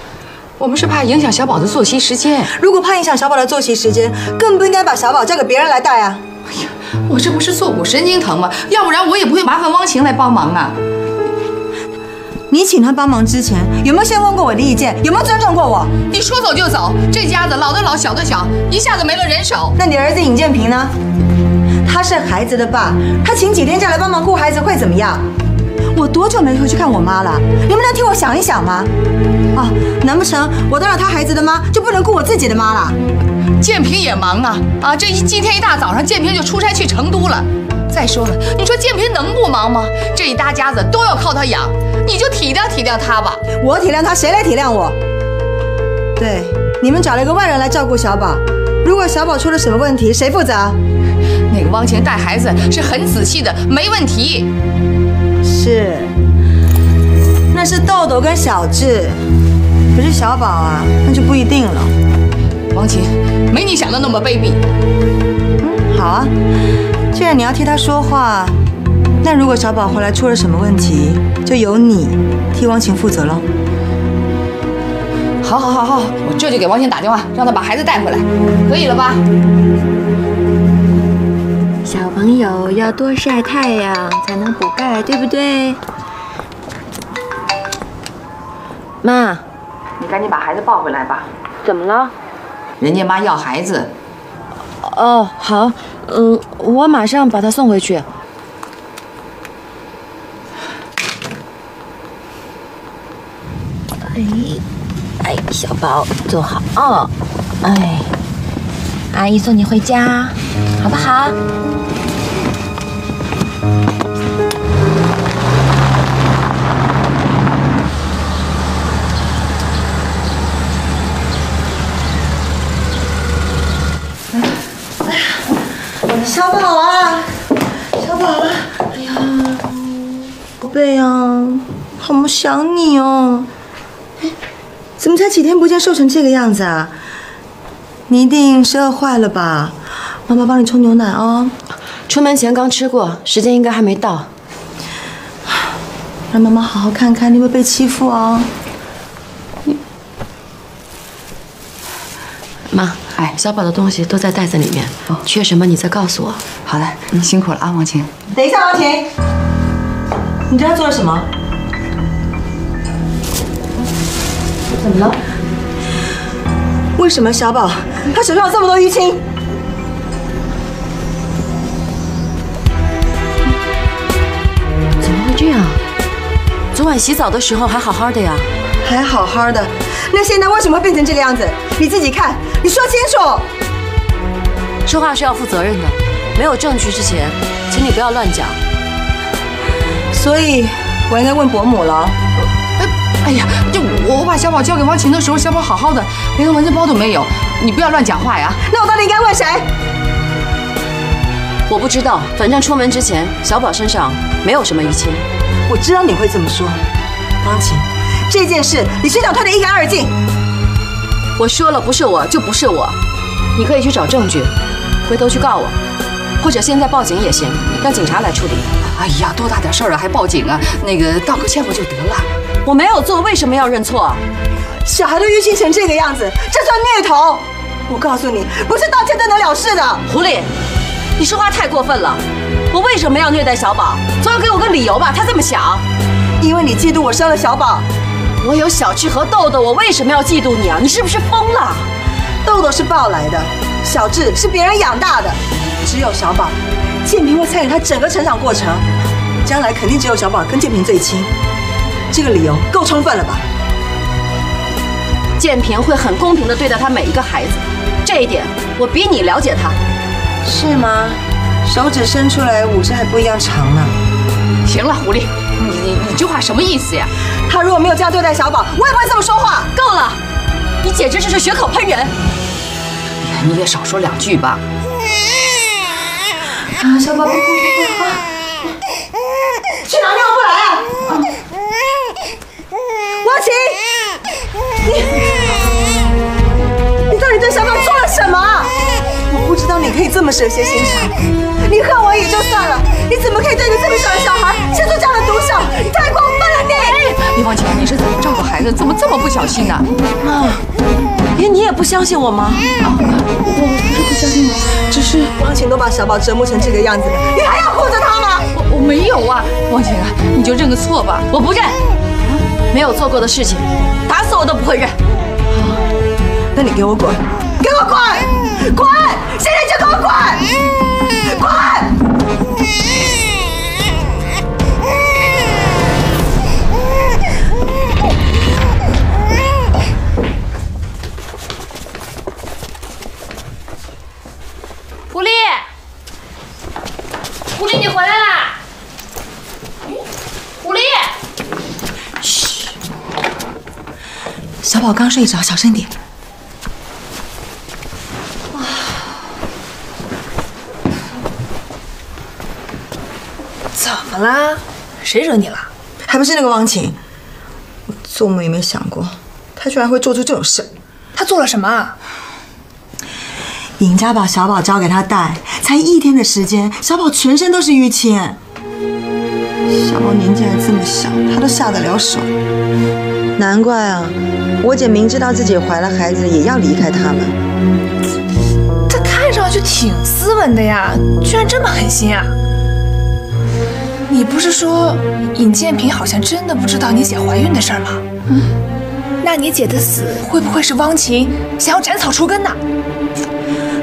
我们是怕影响小宝的作息时间。如果怕影响小宝的作息时间，更不应该把小宝交给别人来带啊！哎呀，我这不是坐骨神经疼吗？要不然我也不会麻烦汪晴来帮忙啊。你请他帮忙之前，有没有先问过我的意见？有没有尊重过我？你说走就走，这家子老的老，小的小，一下子没了人手。那你儿子尹建平呢？他是孩子的爸，他请几天假来帮忙顾孩子会怎么样？ 我多久没回去看我妈了？你们能替我想一想吗？啊，难不成我当了他孩子的妈就不能顾我自己的妈了？建平也忙啊啊！这一今天一大早上，建平就出差去成都了。再说了，你说建平能不忙吗？这一大家子都要靠他养，你就体谅体谅他吧。我体谅他，谁来体谅我？对，你们找了一个外人来照顾小宝，如果小宝出了什么问题，谁负责？那个汪晴带孩子是很仔细的，没问题。 是，那是豆豆跟小智，可是小宝啊，那就不一定了。王琴，没你想的那么卑鄙。嗯，好啊，既然你要替他说话，那如果小宝回来出了什么问题，就由你替王琴负责喽。好，好，好，好，我这就给王琴打电话，让他把孩子带回来，可以了吧？小朋友要多晒太阳。 才能补钙，对不对？妈，你赶紧把孩子抱回来吧。怎么了？人家妈要孩子。哦，好，嗯，我马上把他送回去。哎，哎，小宝，坐好。哦，哎，阿姨送你回家，好不好？ 小宝啊，小宝啊，哎呀，宝贝啊，好想你哦。哎，怎么才几天不见，瘦成这个样子啊？你一定是饿坏了吧？妈妈帮你冲牛奶哦。出门前刚吃过，时间应该还没到。让妈妈好好看看，你会被欺负哦。你，妈。 哎，小宝的东西都在袋子里面，缺什么你再告诉我。好的，你辛苦了啊，王晴。等一下，王晴，你这是做什么？怎么了？为什么小宝他手上有这么多淤青？怎么会这样？昨晚洗澡的时候还好好的呀。还好好的。那现在为什么会变成这个样子？你自己看，你说清楚。说话是要负责任的，没有证据之前，请你不要乱讲。所以，我应该问伯母了。哎，哎呀，就我把小宝交给汪晴的时候，小宝好好的，连个蚊子包都没有。你不要乱讲话呀。那我到底应该问谁？ 我不知道，反正出门之前，小宝身上没有什么淤青。我知道你会这么说，方晴，这件事你学长推得一干二净。我说了，不是我就不是我，你可以去找证据，回头去告我，或者现在报警也行，让警察来处理。哎呀，多大点事儿啊，还报警啊？那个道个歉不就得了？我没有做，为什么要认错啊？小孩都淤青成这个样子，这算虐童？我告诉你，不是道歉就能了事的。狐狸。 你说话太过分了！我为什么要虐待小宝？总要给我个理由吧？他这么想，因为你嫉妒我生了小宝。我有小智和豆豆，我为什么要嫉妒你啊？你是不是疯了？豆豆是抱来的，小智是别人养大的，只有小宝，建平会参与他整个成长过程，将来肯定只有小宝跟建平最亲。这个理由够充分了吧？建平会很公平地对待他每一个孩子，这一点我比你了解他。 是吗？手指伸出来五指还不一样长呢。行了，狐狸，你你你这话什么意思呀？他如果没有这样对待小宝，我也不会这么说话。够了，你简直就是血口喷人！哎呀，你也少说两句吧。啊，小宝，啊，去拿尿布来啊！啊王琴，你你到底对小宝做了什么？ 不知道你可以这么蛇蝎心肠，你恨我也就算了，你怎么可以对一个这么小的小孩下出这样的毒手？你太过分了你！你王晴，你是怎么照顾孩子，怎么这么不小心呢？妈，连你也不相信我吗？啊，我不是不相信你，只是王晴都把小宝折磨成这个样子，你还要护着他吗？我我没有啊，王晴啊，你就认个错吧。我不认，没有做过的事情，打死我都不会认。好，那你给我滚，给我滚！ 滚！现在就给我滚！滚！狐狸，狐狸，你回来啦！狐狸，嘘，小宝刚睡着，小声点。 怎么啦？谁惹你了？还不是那个汪晴。我做梦也没想过，她居然会做出这种事。她做了什么？尹家把小宝交给她带，才一天的时间，小宝全身都是淤青。小宝年纪还这么小，她都下得了手。难怪啊，我姐明知道自己怀了孩子，也要离开他们。她看上去挺斯文的呀，居然这么狠心啊！ 你不是说尹建平好像真的不知道你姐怀孕的事儿吗？嗯，那你姐的死会不会是汪晴想要斩草除根呢？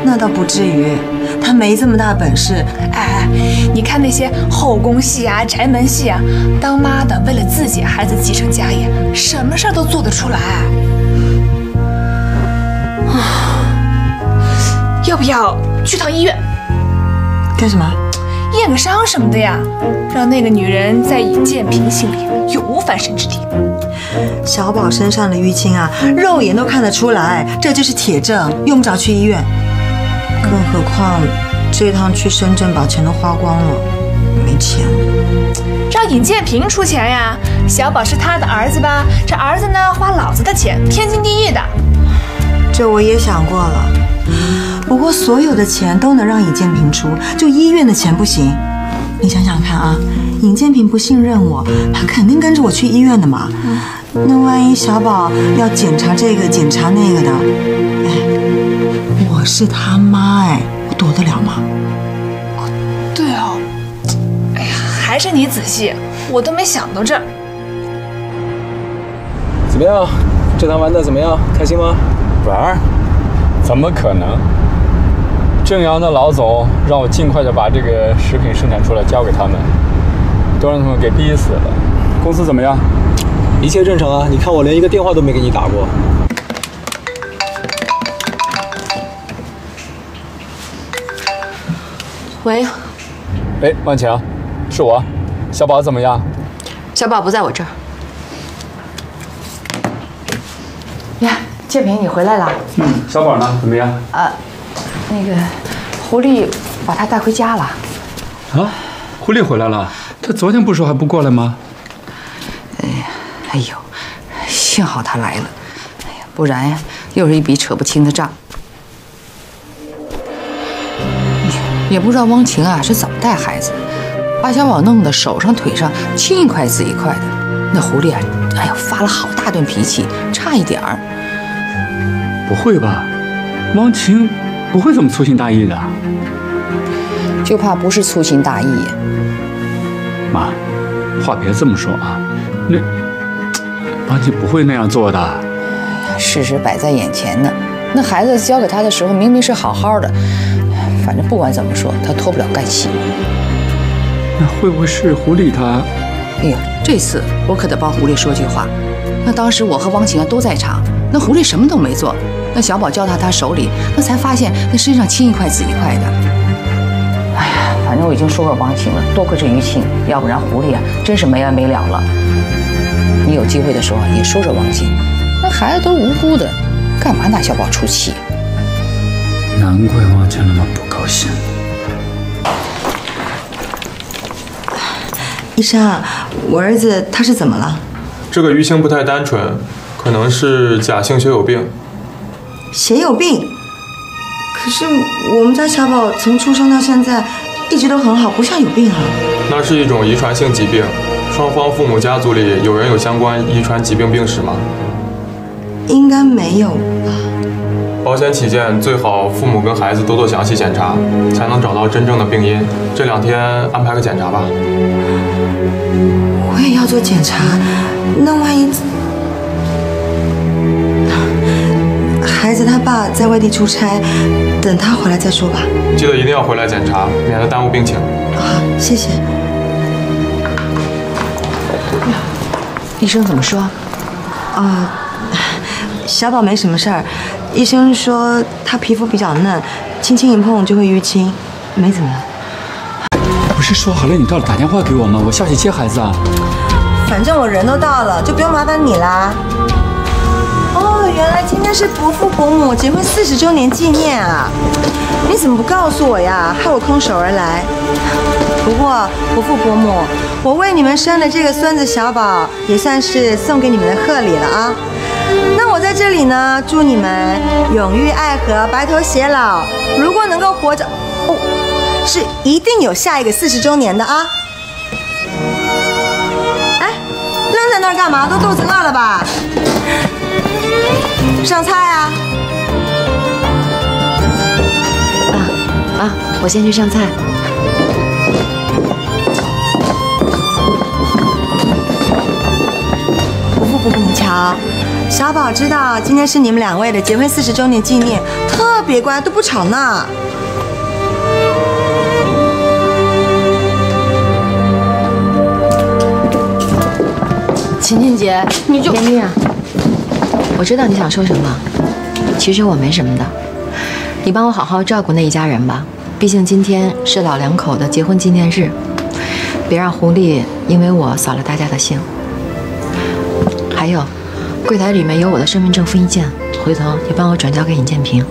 那倒不至于，她没这么大本事。哎，你看那些后宫戏啊、宅门戏啊，当妈的为了自己孩子继承家业，什么事儿都做得出来。啊，要不要去趟医院？干什么？ 验个伤什么的呀，让那个女人在尹建平心里永无翻身之地。小宝身上的淤青啊，肉眼都看得出来，这就是铁证，用不着去医院。更何况这趟去深圳把钱都花光了，没钱。让尹建平出钱呀，小宝是他的儿子吧？这儿子呢，花老子的钱，天经地义的。这我也想过了。 不过所有的钱都能让尹建平出，就医院的钱不行。你想想看啊，尹建平不信任我，他肯定跟着我去医院的嘛。嗯、那万一小宝要检查这个检查那个的，哎，我是他妈哎，我躲得了吗？哦，对哦。哎呀，还是你仔细，我都没想到这儿。怎么样？这趟玩的怎么样？开心吗？玩？怎么可能？ 正阳的老总让我尽快的把这个食品生产出来交给他们，都让他们给逼死了。公司怎么样？一切正常啊！你看我连一个电话都没给你打过。喂。哎，万强，是我。小宝怎么样？小宝不在我这儿。呀，建平，你回来了。嗯，小宝呢？怎么样？啊，那个狐狸把他带回家了。啊，狐狸回来了？他昨天不说还不过来吗？哎呀，哎呦，幸好他来了。 不然呀，又是一笔扯不清的账。也不知道汪晴啊是怎么带孩子的，把小宝弄得手上腿上青一块紫一块的。那狐狸啊，哎呀，发了好大顿脾气，差一点儿。不会吧？汪晴不会这么粗心大意的。就怕不是粗心大意。妈，话别这么说啊，那汪晴不会那样做的。 事实摆在眼前呢，那孩子交给他的时候明明是好好的，反正不管怎么说，他脱不了干系。那会不会是狐狸他？哎呦，这次我可得帮狐狸说句话。那当时我和汪晴啊都在场，那狐狸什么都没做，那小宝交到他手里，那才发现那身上青一块紫一块的。哎呀，反正我已经说过汪晴了，多亏是于青，要不然狐狸啊真是没完没了了。你有机会的时候也说说汪晴。 那孩子都是无辜的，干嘛拿小宝出气？难怪王强那么不高兴。医生啊，我儿子他是怎么了？这个于青不太单纯，可能是假性血友病。血友病？可是我们家小宝从出生到现在一直都很好，不像有病啊。那是一种遗传性疾病，双方父母家族里有人有相关遗传疾病病史吗？ 应该没有吧。保险起见，最好父母跟孩子多做详细检查，才能找到真正的病因。这两天安排个检查吧。我也要做检查，那万一孩子他爸在外地出差，等他回来再说吧。记得一定要回来检查，免得耽误病情。好，谢谢。医生怎么说？啊。 小宝没什么事儿，医生说他皮肤比较嫩，轻轻一碰就会淤青，没怎么样。不是说好了你到了打电话给我吗？我下去接孩子啊。反正我人都到了，就不用麻烦你啦。哦，原来今天是伯父伯母结婚四十周年纪念啊！你怎么不告诉我呀？害我空手而来。不过伯父伯母，我为你们生的这个孙子小宝，也算是送给你们的贺礼了啊。 那我在这里呢，祝你们永浴爱河，白头偕老。如果能够活着，哦，是一定有下一个四十周年的啊！哎，愣在那儿干嘛？都肚子饿了吧？上菜啊！啊啊！我先去上菜。 不不，你瞧，小宝知道今天是你们两位的结婚四十周年纪念，特别乖，都不吵闹。晴晴姐，你就玲玲啊，我知道你想说什么，其实我没什么的，你帮我好好照顾那一家人吧，毕竟今天是老两口的结婚纪念日，别让狐狸因为我扫了大家的兴。 还有，柜台里面有我的身份证复印件，回头你帮我转交给尹建平。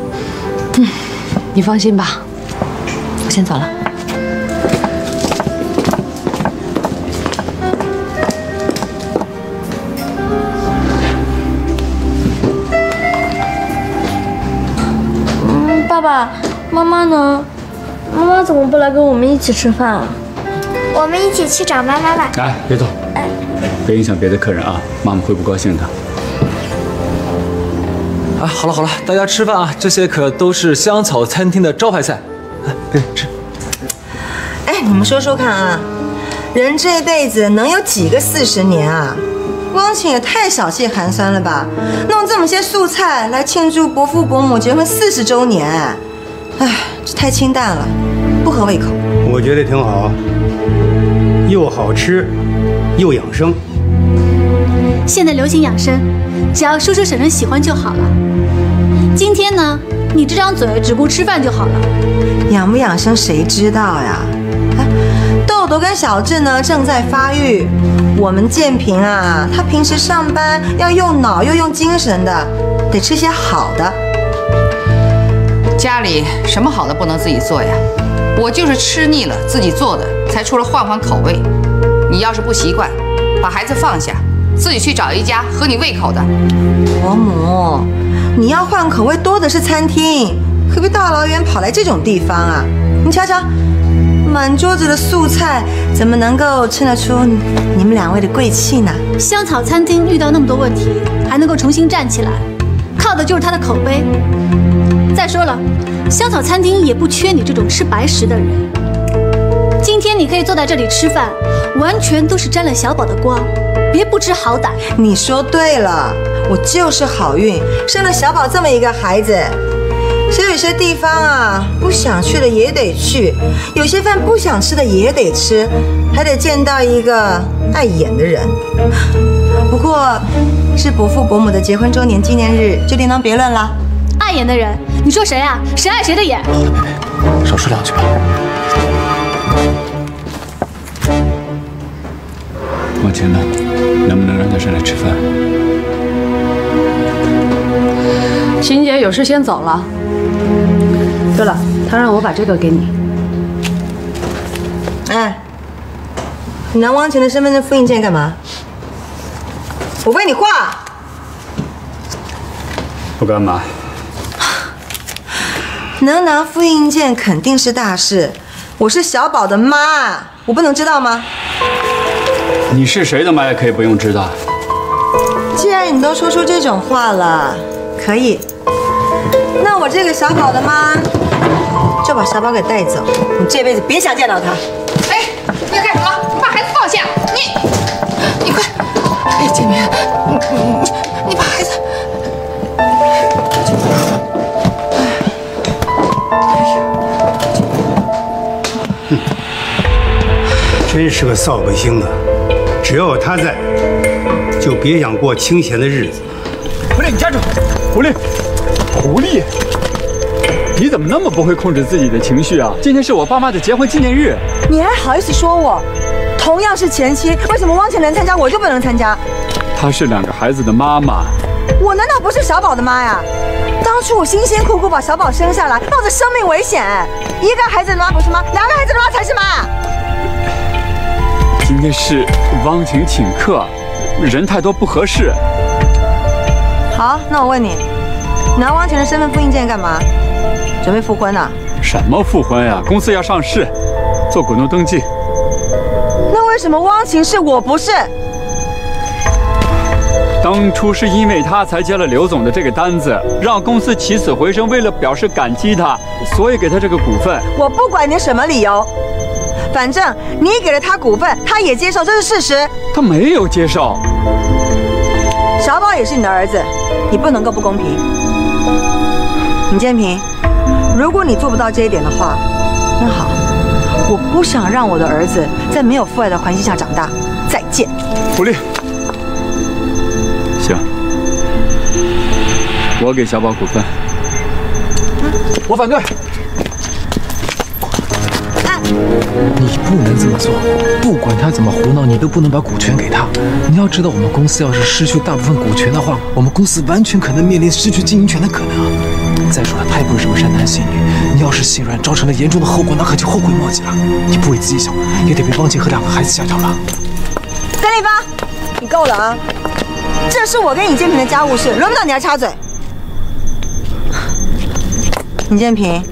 嗯，你放心吧，我先走了。嗯，爸爸妈妈呢？妈妈怎么不来跟我们一起吃饭啊？我们一起去找妈妈吧。哎，别走。哎。 别影响别的客人啊，妈妈会不高兴的。啊，好了好了，大家吃饭啊，这些可都是香草餐厅的招牌菜，来，别吃。哎，你们说说看啊，人这辈子能有几个四十年啊？汪晴也太小气寒酸了吧，弄这么些素菜来庆祝伯父伯母结婚四十周年，哎，这太清淡了，不合胃口。我觉得挺好，又好吃。 又养生，现在流行养生，只要说说省人喜欢就好了。今天呢，你这张嘴只顾吃饭就好了，养不养生谁知道呀？哎，豆豆跟小智呢正在发育，我们建平啊，他平时上班要用脑又用精神的，得吃些好的。家里什么好的不能自己做呀？我就是吃腻了自己做的，才出来换换口味。你要是不习惯，把孩子放下，自己去找一家合你胃口的。伯母，你要换口味多的是餐厅，何必大老远跑来这种地方啊？你瞧瞧，满桌子的素菜，怎么能够衬得出你们两位的贵气呢？香草餐厅遇到那么多问题，还能够重新站起来，靠的就是他的口碑。再说了，香草餐厅也不缺你这种吃白食的人。今天你可以坐在这里吃饭，完全都是沾了小宝的光。 别不知好歹！你说对了，我就是好运，生了小宝这么一个孩子。所以有些地方啊，不想去的也得去，有些饭不想吃的也得吃，还得见到一个碍眼的人。不过，是伯父伯母的结婚周年纪念日，就另当别论了。碍眼的人，你说谁啊？谁碍谁的眼？少说两句吧。 我钱呢？能不能让他上来吃饭？秦姐有事先走了。对了，她让我把这个给你。哎，你拿汪晨的身份证复印件干嘛？我问你话。不干嘛？能拿复印件肯定是大事。我是小宝的妈，我不能知道吗？ 你是谁的妈也可以不用知道。既然你都说出这种话了，可以。那我这个小宝的妈就把小宝给带走，你这辈子别想见到他。哎，你要干什么？你把孩子放下！你，你快！哎，建明，你你把孩子。哼，真是个扫把星啊！ 只要有他在，就别想过清闲的日子。狐狸，你站住！狐狸，狐狸，你怎么那么不会控制自己的情绪啊？今天是我爸妈的结婚纪念日，你还好意思说我？同样是前妻，为什么汪倩能参加，我就不能参加？她是两个孩子的妈妈，我难道不是小宝的妈呀？当初我辛辛苦苦把小宝生下来，冒着生命危险，一个孩子的妈不是妈，两个孩子的妈才是妈。 今天是汪晴请客，人太多不合适。好，那我问你，拿汪晴的身份复印件干嘛？准备复婚呢？什么复婚呀？公司要上市，做股东登记。那为什么汪晴是我不是？当初是因为他才接了刘总的这个单子，让公司起死回生，为了表示感激他，所以给他这个股份。我不管你什么理由。 反正你给了他股份，他也接受，这是事实。他没有接受。小宝也是你的儿子，你不能够不公平。尹建平，如果你做不到这一点的话，那好，我不想让我的儿子在没有父爱的环境下长大。再见。狐狸，行，我给小宝股份。嗯、我反对。 你不能这么做，不管他怎么胡闹，你都不能把股权给他。你要知道，我们公司要是失去大部分股权的话，我们公司完全可能面临失去经营权的可能啊。再说了，他也不是什么善男信女，你要是心软，造成了严重的后果，那可就后悔莫及了。你不为自己想，也得为汪静和两个孩子下手了。甘立发，你够了啊！这是我跟尹建平的家务事，轮不到你来插嘴。尹建平，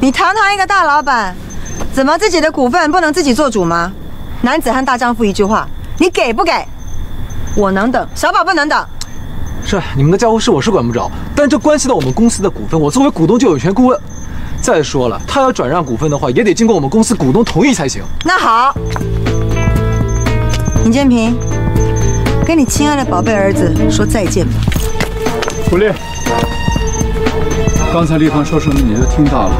你堂堂一个大老板。 怎么自己的股份不能自己做主吗？男子汉大丈夫一句话，你给不给？我能等，小宝不能等。是你们的家务事我是管不着，但这关系到我们公司的股份，我作为股东就有权顾问。再说了，他要转让股份的话，也得经过我们公司股东同意才行。那好，尹建平，跟你亲爱的宝贝儿子说再见吧。狐狸，刚才丽芳说什么你都听到了。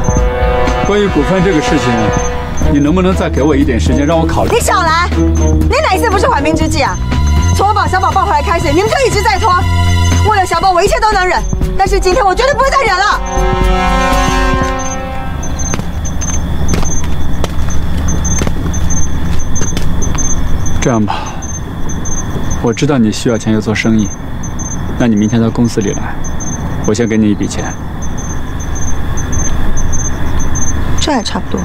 关于股份这个事情，你能不能再给我一点时间让我考虑？你少来！你哪一次不是缓兵之计啊？从我把小宝抱回来开始，你们就一直在拖。为了小宝，我一切都能忍，但是今天我绝对不会再忍了。这样吧，我知道你需要钱要做生意，那你明天到公司里来，我先给你一笔钱。这也差不多。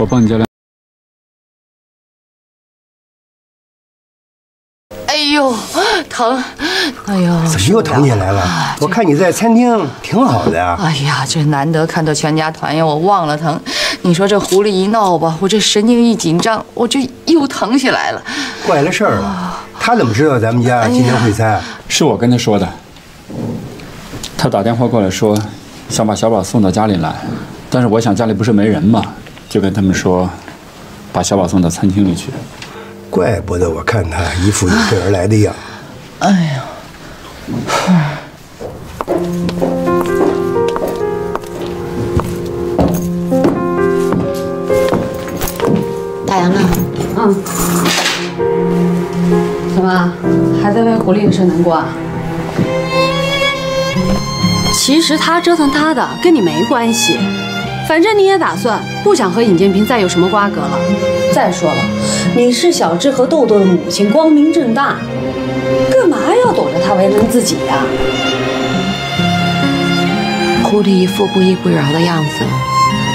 我帮你叫辆。哎呦，疼！哎呦，怎么又疼起来了？啊、我看你在餐厅挺好的呀、啊。哎呀，这难得看到全家团圆，我忘了疼。 你说这狐狸一闹吧，我这神经一紧张，我就又疼起来了。坏了事儿了，他怎么知道咱们家今天会餐？哎、是我跟他说的。他打电话过来说，想把小宝送到家里来，但是我想家里不是没人嘛，就跟他们说，把小宝送到餐厅里去。怪不得我看他一副有备而来的样。哎呀。 大杨啊，嗯，怎么还在为狐狸的事难过啊？其实他折腾他的，跟你没关系。反正你也打算不想和尹建平再有什么瓜葛了。再说了，你是小智和豆豆的母亲，光明正大，干嘛要躲着他为难自己呀、啊？狐狸一副不依不饶的样子，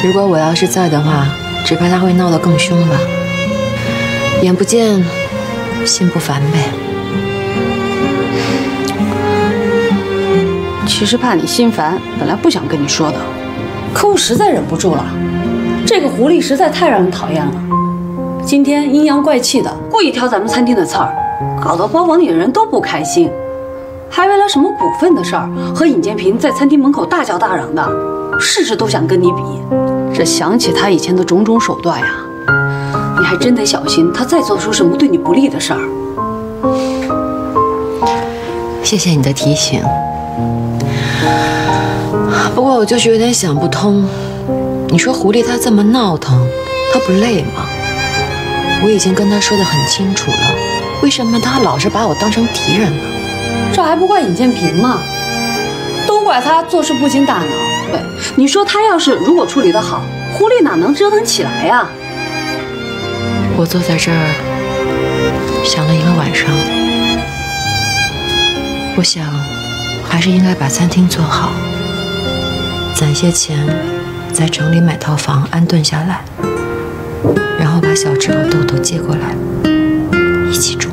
如果我要是在的话。 只怕他会闹得更凶吧，眼不见心不烦呗。其实怕你心烦，本来不想跟你说的，可我实在忍不住了。这个狐狸实在太让人讨厌了，今天阴阳怪气的，故意挑咱们餐厅的刺儿，搞得包房里的人都不开心，还为了什么股份的事儿和尹建平在餐厅门口大叫大嚷的，事事都想跟你比。 这想起他以前的种种手段呀，你还真得小心，他再做出什么对你不利的事儿。谢谢你的提醒，不过我就是有点想不通，你说狐狸他这么闹腾，他不累吗？我已经跟他说得很清楚了，为什么他老是把我当成敌人呢？这还不怪尹建平吗？都怪他做事不经大脑。 对，你说他要是如果处理得好，狐狸哪能折腾起来呀？我坐在这儿想了一个晚上，我想还是应该把餐厅做好，攒些钱，在城里买套房安顿下来，然后把小智和豆豆接过来一起住。